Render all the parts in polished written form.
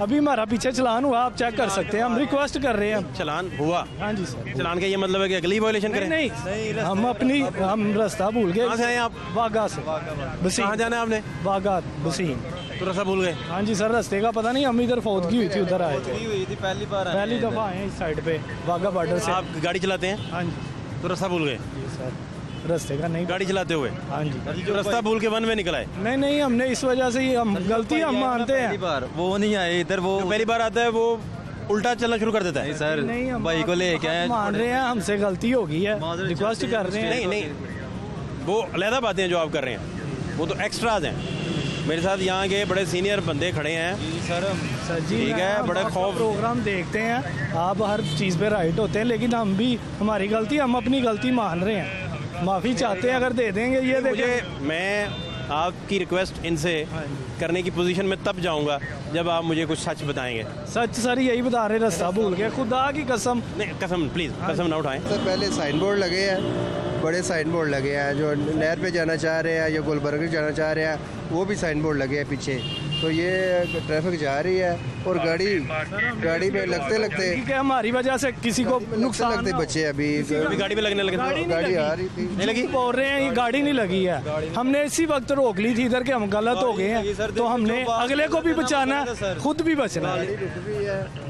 अभी हमारा पीछे चलान हुआ, आप चेक कर सकते हैं। हम रिक्वेस्ट कर रहे हैं, चलान हुआ। हाँ जी सर, चलान का ये मतलब है कि अगली वायलेशन करें? नहीं, हम अपनी हम रास्ता भूल गए। कहाँ से आए आप? वाघा से। बसीम। कहाँ जाना है आपने? वाघा बसीम। तो रास्ता भूल गए? हाँ जी सर, रास्ते का पता नहीं, हम इधर फौजगी हुई थी, उधर आए थे। पहली दफ़ा आए इस साइड पे वाघा बॉर्डर से। आप गाड़ी चलाते हैं? हाँ जी। तो रास्ता भूल गए सर, रास्ते का नहीं, गाड़ी चलाते हुए? हाँ जी। तो रास्ता भूल के वन में निकला है? नहीं, हमने इस वजह से, हम गलती हम मानते हैं। वो नहीं आए इधर, वो पहली बार आता है, वो उल्टा चलना शुरू कर देता है। सर नहीं, भाई को ले क्या मान रहे हैं, हमसे गलती हो गई है, रिक्वेस्ट कर रहे हैं। नहीं, वो अलहदा बातें हैं जो आप कर रहे हैं, वो तो एक्स्ट्राज हैं। मेरे साथ यहाँ के बड़े सीनियर बंदे खड़े हैं सर। ठीक है, बड़े खौफ प्रोग्राम देखते हैं, आप हर चीज़ पे राइट होते हैं, लेकिन हम भी हमारी गलती, हम अपनी गलती मान रहे हैं, माफ़ी चाहते हैं अगर दे देंगे। ये देखिए, मैं आपकी रिक्वेस्ट इनसे करने की पोजीशन में तब जाऊंगा जब आप मुझे कुछ सच बताएंगे। सच सर, यही बता रहे, रास्ता भूल गया। खुदा की कसम। नहीं, कसम प्लीज़, कसम ना उठाएं। सर पहले साइन बोर्ड लगे हैं, बड़े साइन बोर्ड लगे हैं, जो नहर पे जाना चाह रहे हैं या गुलबर्ग जाना चाह रहे हैं, वो भी साइन बोर्ड लगे हैं पीछे। तो ये ट्रैफिक जा रही है और गाड़ी पे लगते लगते हमारी वजह से किसी को नुकसान लगते। बच्चे अभी गाड़ी पे लगने लगे, गाड़ी आ रही थी, नहीं लगी, बोल रहे हैं ये गाड़ी नहीं लगी है, हमने इसी वक्त रोक ली थी इधर के, हम गलत हो गए हैं। तो हमने अगले को भी बचाना है, खुद भी बचना है।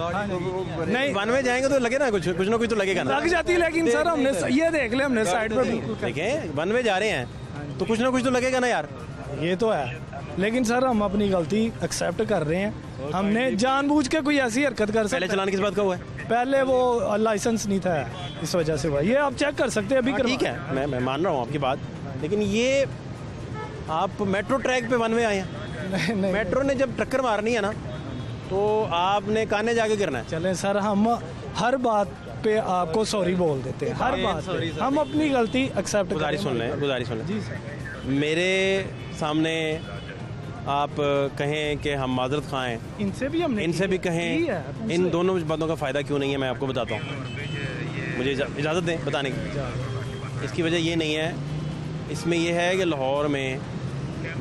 नहीं, वन वे जाएंगे तो लगे ना कुछ ना कुछ तो लगेगा, लग जाती है। लेकिन सर हमने ये देख ले, हमने साइड पर देखे, वन वे जा रहे हैं तो कुछ ना कुछ तो लगेगा ना यार। ये तो है, लेकिन सर हम अपनी गलती एक्सेप्ट कर रहे हैं। हमने जानबूझ के कोई ऐसी हरकत कर सकते। पहले चलान किस बात का हुआ है? पहले वो लाइसेंस नहीं था, इस वजह से हुआ। ये आप चेक कर सकते हैं अभी। ठीक है, मैं मान रहा हूँ आपकी बात, लेकिन ये आप मेट्रो ट्रैक पे वन वे आए हैं। मेट्रो ने जब टक्कर मारनी है ना, तो आपने काने जाके गिरना है। चले सर, हम हर बात पे आपको सॉरी बोल देते हैं, हर बात पे। हम अपनी गलती एक्सेप्ट। गुजारिश सुन लें जी सर। मेरे सामने आप कहें कि हम माजरत खां हैं, इनसे भी कहें, इन दोनों बातों का फ़ायदा क्यों नहीं है, मैं आपको बताता हूँ। मुझे इजाज़त दें बताने की। इसकी वजह ये नहीं है, इसमें यह है कि लाहौर में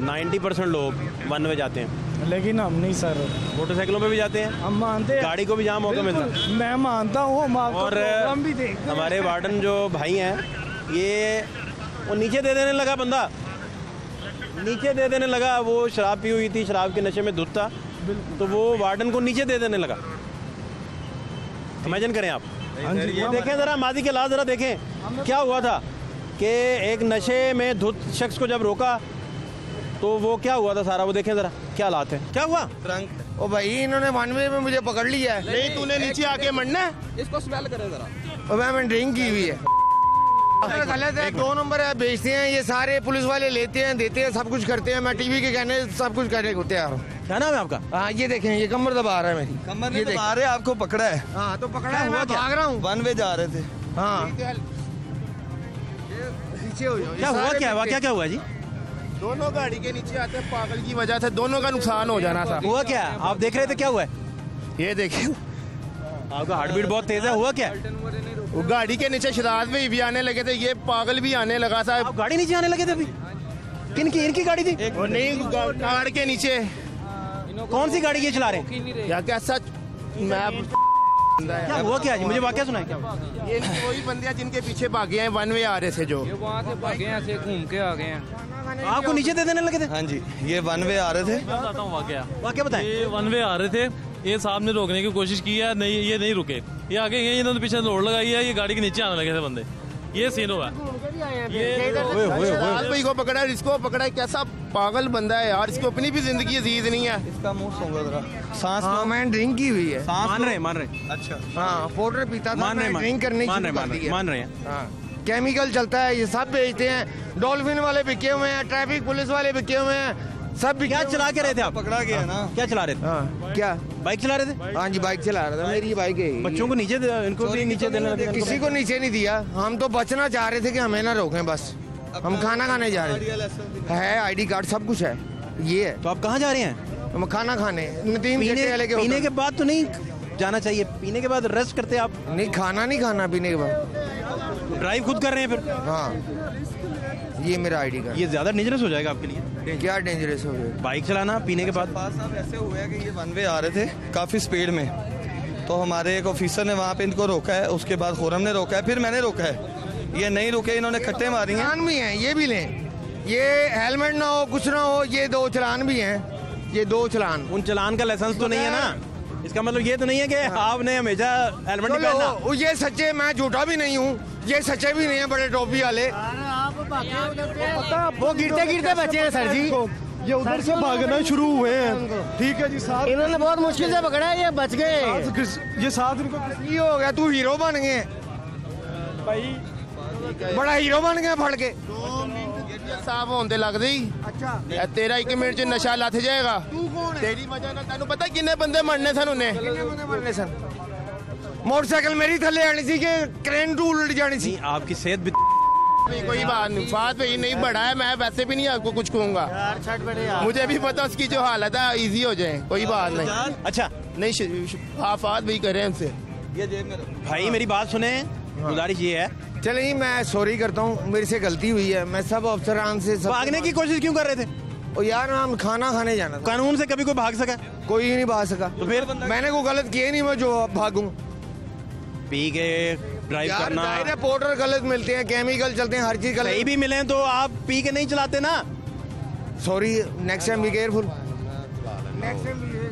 90% लोग वन वे जाते हैं, लेकिन हम नहीं सर, मोटरसाइकिलों पे भी जाते हैं, हम मानते हैं, गाड़ी को भी जहाँ मौका मिलता है, मैं मानता हूँ। और हमारे वार्डन जो भाई हैं, ये वो नीचे दे देने लगा, बंदा नीचे दे देने लगा, वो शराब पी हुई थी, शराब के नशे में धुत था, तो वो वार्डन को नीचे दे देने लगा। इमेजिन करें आप। ये देखें ज़रा, माजी के लाज ज़रा देखें क्या हुआ था कि एक नशे में धुत शख्स को जब रोका तो वो क्या हुआ था सारा, वो देखें ज़रा, क्या हालात है, क्या हुआ। ओ भाई, इन्होंने वन वे में मुझे पकड़ लिया है। नहीं, तूने नीचे आके मरना है। इसको स्मेल करें ज़रा। और मैंने ड्रिंक की हुई है, गलत है। 2 नंबर है, बेचते हैं ये सारे, पुलिस वाले लेते हैं, देते हैं, सब कुछ करते हैं। मैं टीवी के कहने सब कुछ करने होते हैं। क्या नाम है आपका? हाँ, ये देखें, ये कमर दबा रहा है मेरी, कमर ये दबा रहे, आपको पकड़ा है। हाँ, तो पकड़ा है, मैं भाग रहा हूँ, वन वे जा रहे थे। हाँ, क्या हुआ, क्या हुआ जी? दोनों गाड़ी के नीचे आते हैं, पागल की वजह से दोनों का नुकसान हो जाना था। हुआ क्या, आप देख रहे थे क्या हुआ? ये देखिए, आपका हार्ट बीट बहुत तेज है। हुआ क्या, गाड़ी के नीचे शराब भी आने लगे थे, ये पागल भी आने लगा था। गाड़ी नीचे आने लगे थे अभी? इनकी गाड़ी थी? नहीं, कार के नीचे। कौन सी गाड़ी ये चला रहे या क्या? सच मैं क्या हुआ क्या जी, मुझे वाकया सुनाए। ये वही बंदे हैं जिनके पीछे भागे हैं, वन वे आ रहे थे, जो वहाँ से भागे हैं, ऐसे घूम के आ गए हैं, आपको नीचे दे देने लगे थे। हाँ जी, ये वन वे आ रहे थे। वाकया बताएं। ये वन वे आ रहे थे, ये सामने रोकने की कोशिश की है, नहीं ये नहीं रुके, ये आगे गए, इन्होंने पीछे लोड लगाई है, ये गाड़ी के नीचे आने लगे थे बंदे। ये सीन हुआ, ये को पकड़ा, इसको पकड़ा, कैसा पागल बंदा है यार, इसको अपनी भी जिंदगी अजीज नहीं है। इसका मुंह सूंघो जरा, सांस लो। मैंने ड्रिंक की हुई है, मान रहे। अच्छा, हाँ, पाउडर पीता था, ड्रिंक करने की, मान रहे हैं। केमिकल चलता है, ये सब बेचते हैं, डॉल्फिन वाले बिके हुए हैं, ट्रैफिक पुलिस वाले बिके हुए हैं, सब बिके। क्या चला के रहे थे आप? पकड़ा गया ना, क्या चला रहे थे? हाँ, क्या बाइक चला रहे थे? हाँ जी, बाइक चला रहा था, मेरी बाइक है। बच्चों को नीचे, इनको भी नीचे देना, किसी को नीचे नहीं दिया। हम तो बचना चाह रहे थे कि हमें ना रोकें, बस हम खाना खाने जा रहे हैं, ID कार्ड सब कुछ है। ये है, तो आप कहाँ जा रहे हैं? हम खाना खाने। पीने के बाद तो नहीं जाना चाहिए, पीने के बाद रेस्ट करते आप। नहीं, खाना नहीं खाना पीने के बाद। ड्राइव खुद कर रहे हैं फिर? हाँ, ये मेरा आईडी कार्ड। ये ज्यादा डेंजरस हो जाएगा आपके लिए? क्या डेंजरस हो जाएगा? बाइक चलाना पीने के बाद। साहब ऐसे हुआ है कि ये वन वे आ रहे थे काफ़ी स्पीड में, तो हमारे एक ऑफिसर ने वहाँ पे इनको रोका है, उसके बाद खुरम ने रोका है, फिर मैंने रोका है, ये नहीं रुके, इन्होंने खट्टे मारी हैं। भी हैं ये भी लें, ये हेलमेट ना हो कुछ ना हो, ये दो चलान भी हैं, ये दो चलान। उन चलान का लाइसेंस तो नहीं है ना? इसका मतलब ये तो नहीं है कि आपने हमेशा हेलमेट नहीं पहना। ये सच्चे, मैं झूठा भी नहीं हूँ, ये सच्चे भी नहीं है, बड़े टोपी वाले। वो गिरते गिरते बचे हैं सर जी, ये उधर से भागना शुरू हुए हैं। ठीक है जी साहब, इन्होंने बहुत मुश्किल से पकड़ा है, ये बच गए। ये साथ इनको ये हो गया, तू हीरो बन गए भाई, बड़ा हीरो बन गया फड़ के। साफ होने लग गई। अच्छा, तेरा एक मिनट च नशा लथ जाएगा, तेरी वजह नाल तैनू पता किन्ने बंदे मरने सन। उन्हें मोटरसाइकिल मेरी थले आनी सी के क्रेन टू उलट जानी सी। आपकी सेहत भी कोई बात नहीं, बात वही नहीं बढ़ा है। मैं वैसे भी नहीं आपको कुछ कहूँगा, मुझे भी पता उसकी जो हालत है, इजी हो जाए, कोई बात नहीं। अच्छा नहीं, आफात भी करे उनसे। भाई मेरी बात सुने, गुजारिश ये है, चलिए मैं सॉरी करता हूँ, मेरे से गलती हुई है। मैं सब अफसरान से भागने की कोशिश क्यों कर रहे थे? और यार हम खाना खाने जाना था। कानून से कभी कोई भाग सका? कोई नहीं भाग सका। तो फिर मैंने कोई गलत किया नहीं, मैं जो भागूं पी के ड्राइव करना। यार पाउडर गलत मिलते हैं, केमिकल चलते हैं, हर चीज गलत। सही भी मिले तो आप पी के नहीं चलाते ना। Sorry, next time be careful.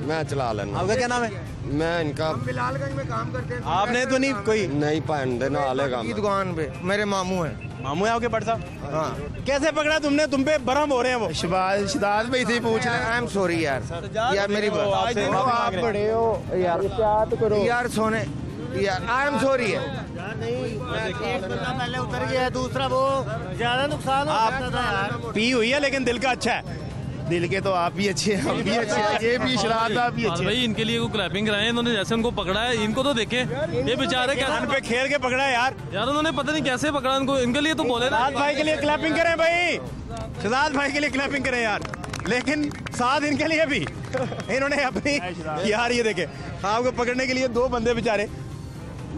मैं चला लेना। आपका क्या नाम है? मैं इनका बिलालगंज में काम करते हैं। आपने तो नहीं कोई नहीं पांडे नाले काम की दुकान पे, मेरे मामू हैं। मामू है आपके बड़ साहब? हाँ। कैसे पकड़ा तुमने? तुम पे बरम हो रहे हैं वो शिदात में इसी पूछ रहे हैं। आई एम सॉरी यार, यार मेरी बात आप बड़े हो यार, क्या तो करो यार सोने यार, आई एम सॉरी है। एक बंदा पहले उतर गया, दूसरा वो ज्यादा नुकसान हो रहा है। पी हुई है लेकिन दिल का अच्छा है। दिल के तो आप भी अच्छे हैं, हम भी अच्छे हैं, ये भी शराब आप भी अच्छे। भाई इनके लिए वो क्लैपिंग कराएं, इन्होंने जैसे उनको पकड़ा है, इनको तो देखें, ये बेचारे कान पे खेल के पकड़ा है यार। यार उन्होंने पता नहीं कैसे पकड़ा इनको, इनके लिए तो बोले ना भाई के लिए क्लैपिंग करें भाई, शहजाद भाई के लिए क्लैपिंग करें यार, लेकिन साथ इनके लिए भी इन्होंने अपनी यार। ये देखे आपको पकड़ने के लिए दो बंदे बेचारे।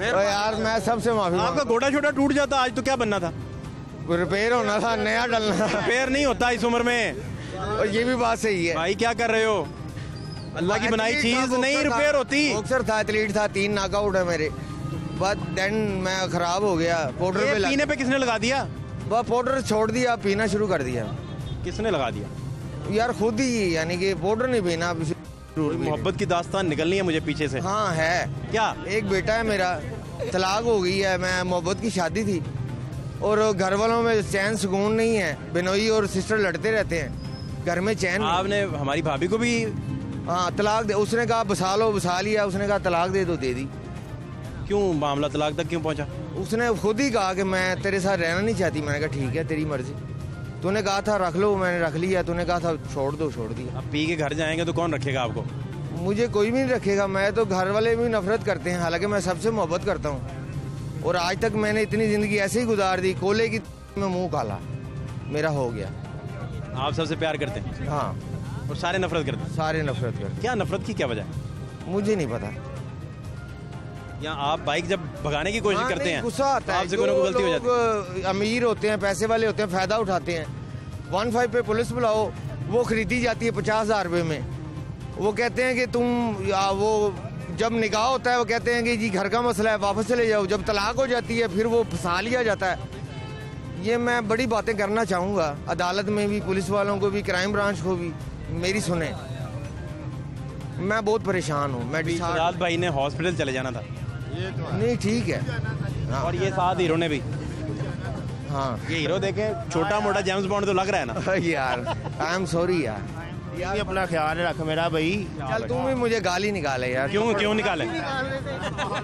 यार मैं सबसे माफी, आपका घोटा छोटा टूट जाता आज तो क्या बनना था? रिपेयर होना था, नया डलना। रिपेयर नहीं होता इस उम्र में। और ये भी बात सही है भाई, क्या कर रहे हो? अल्लाह की बनाई चीज नहीं रिपेयर होती। बॉक्सर था, एथलीट था, 3 नॉकआउट है मेरे, बट देन मैं खराब हो गया। पाउडर पे पीने पे किसने लगा दिया? बस पाउडर छोड़ दिया, पीना शुरू कर दिया। किसने लगा दिया? यार खुद ही, यानी कि पाउडर नहीं पीना। मोहब्बत की दास्तान निकलनी है मुझे पीछे से। हाँ है क्या? एक बेटा है मेरा, तलाक हो गई है, मैं मोहब्बत की शादी थी, और घर वालों में चैन सुकून नहीं है। बिनोई और सिस्टर लड़ते रहते हैं, घर में चैन। आपने हमारी भाभी को भी हाँ तलाक दे, उसने कहा बसा लो, बसा लिया, उसने कहा तलाक दे दो, दे दी। क्यों मामला तलाक तक क्यों पहुंचा? उसने खुद ही कहा कि मैं तेरे साथ रहना नहीं चाहती। मैंने कहा ठीक है, तेरी मर्जी, तूने कहा था रख लो, मैंने रख लिया, तूने कहा था छोड़ दो, छोड़ दिया। अब पी के घर जाएंगे तो कौन रखेगा आपको? मुझे कोई भी नहीं रखेगा, मैं तो घर वाले भी नफरत करते हैं, हालांकि मैं सबसे मोहब्बत करता हूँ। और आज तक मैंने इतनी ज़िंदगी ऐसे ही गुजार दी, कोले की में मुंह काला मेरा हो गया। आप सबसे प्यार करते हैं? हाँ। और सारे नफरत करते हैं? सारे नफरत करते हैं। क्या नफरत की क्या वजह है? मुझे नहीं पता। या आप बाइक जब भगाने की कोशिश करते हैं गुस्सा आता है, गलती हो जाती है। अमीर होते हैं, पैसे वाले होते हैं, फ़ायदा उठाते हैं। 15 पे पुलिस बुलाओ, वो खरीदी जाती है 50,000 रुपये में। वो कहते हैं कि तुम वो जब निकाह होता है वो कहते हैं कि जी घर का मसला है, वापस चले जाओ। जब तलाक हो जाती है फिर वो फंसा लिया जाता है। ये मैं बड़ी बातें करना चाहूँगा, अदालत में भी, पुलिस वालों को भी, क्राइम ब्रांच को भी, मेरी सुने। मैं बहुत परेशान हूँ। मैं शहजाद भाई ने हॉस्पिटल चले जाना था। ये तो नहीं ठीक है। हाँ। और ये साथ हीरो ने भी। हाँ ये हीरो देखे छोटा मोटा जेम्स बॉन्ड तो लग रहा है ना यार। आई एम सॉरी यार, यार अपना ख्याल रख मेरा भाई। चल तू भी मुझे गाली निकाले यार। क्यों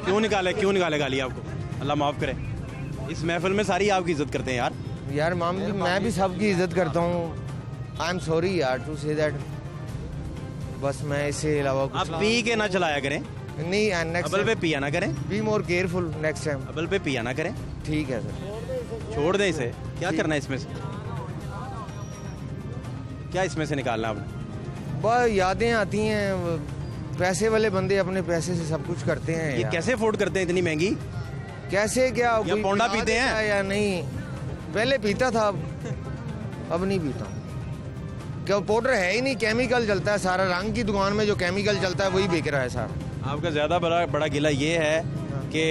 निकाले गाली आपको? अल्लाह माफ़ करे। इस महफिल में सारी आपकी इज्जत करते हैं यार। यार माम जी मैं भी सबकी इज्जत करता हूँ। आई एम सॉरी यार टू से दैट। बस मैं इससे अलावा कुछ। आप पी के ना चलाया करें। नहीं नेक्स्ट अबल पे पिया ना करें। Be more careful next time. अबल पे पिया ना करें। ठीक है सर, छोड़ दें इसे। क्या करना है इसमें से? क्या इसमें से निकालना आपने? बस यादें आती हैं। पैसे वाले बंदे अपने पैसे से सब कुछ करते हैं। ये कैसे अफोर्ड करते हैं इतनी महंगी? कैसे क्या? पोंडा पीते हैं या नहीं? पहले पीता था, अब नहीं पीता हूँ। क्या पाउडर है ही नहीं, केमिकल चलता है सारा। रंग की दुकान में जो केमिकल चलता है वही बिक रहा है सारा। आपका ज़्यादा बड़ा गिला ये है कि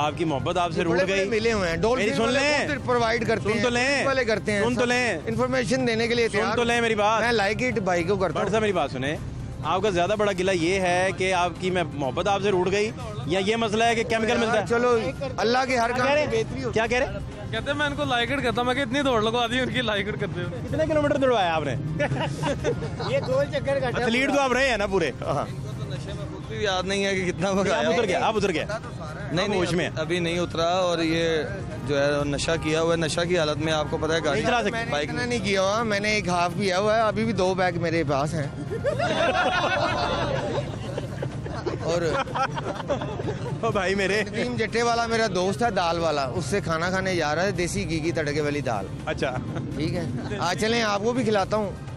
आपकी मोहब्बत आपसे रूठ गई। मिले हुए हैं, डोल सुन लें, प्रोवाइड करते हैं, वाले करते हैं, सुन तो लें, इन्फॉर्मेशन देने के लिए सुन तो लें मेरी बात। मैं लाइक इट भाई को करता हूं। मेरी बात सुने, आपका ज़्यादा बड़ा गिला ये है कि आपकी मैं मोहब्बत आपसे रूठ गई, या ये मसला है कि केमिकल मिलता है। चलो अल्लाह के हर काम। क्या कह रहे? कहते मैं इनको लाइक इट करता हूँ, मैं कि इतनी दौड़ लगवा दी उनकी, लाइक इट करते हो। कितने किलोमीटर दौड़वाया आपने? ये गोल चक्कर काटा। एथलीट तो आप रहे हैं ना पूरे। भी याद नहीं है कि कितना भगाया। उतर गया, आप उतर गया? नहीं नहीं, उसमें अभी नहीं उतरा। और ये जो है नशा किया हुआ है, नशा की हालत में आपको पता है गाड़ी चला सकते। बाइक ने नहीं किया हुआ, मैंने एक हाफ किया हुआ है, अभी भी 2 बैग मेरे पास हैं। और ओ भाई मेरे क्रीम जट्टे वाला मेरा दोस्त है, दाल वाला, उससे खाना खाने जा रहा है, देसी घी की तड़के वाली दाल। अच्छा ठीक है, आज चलें, आपको भी खिलाता हूँ।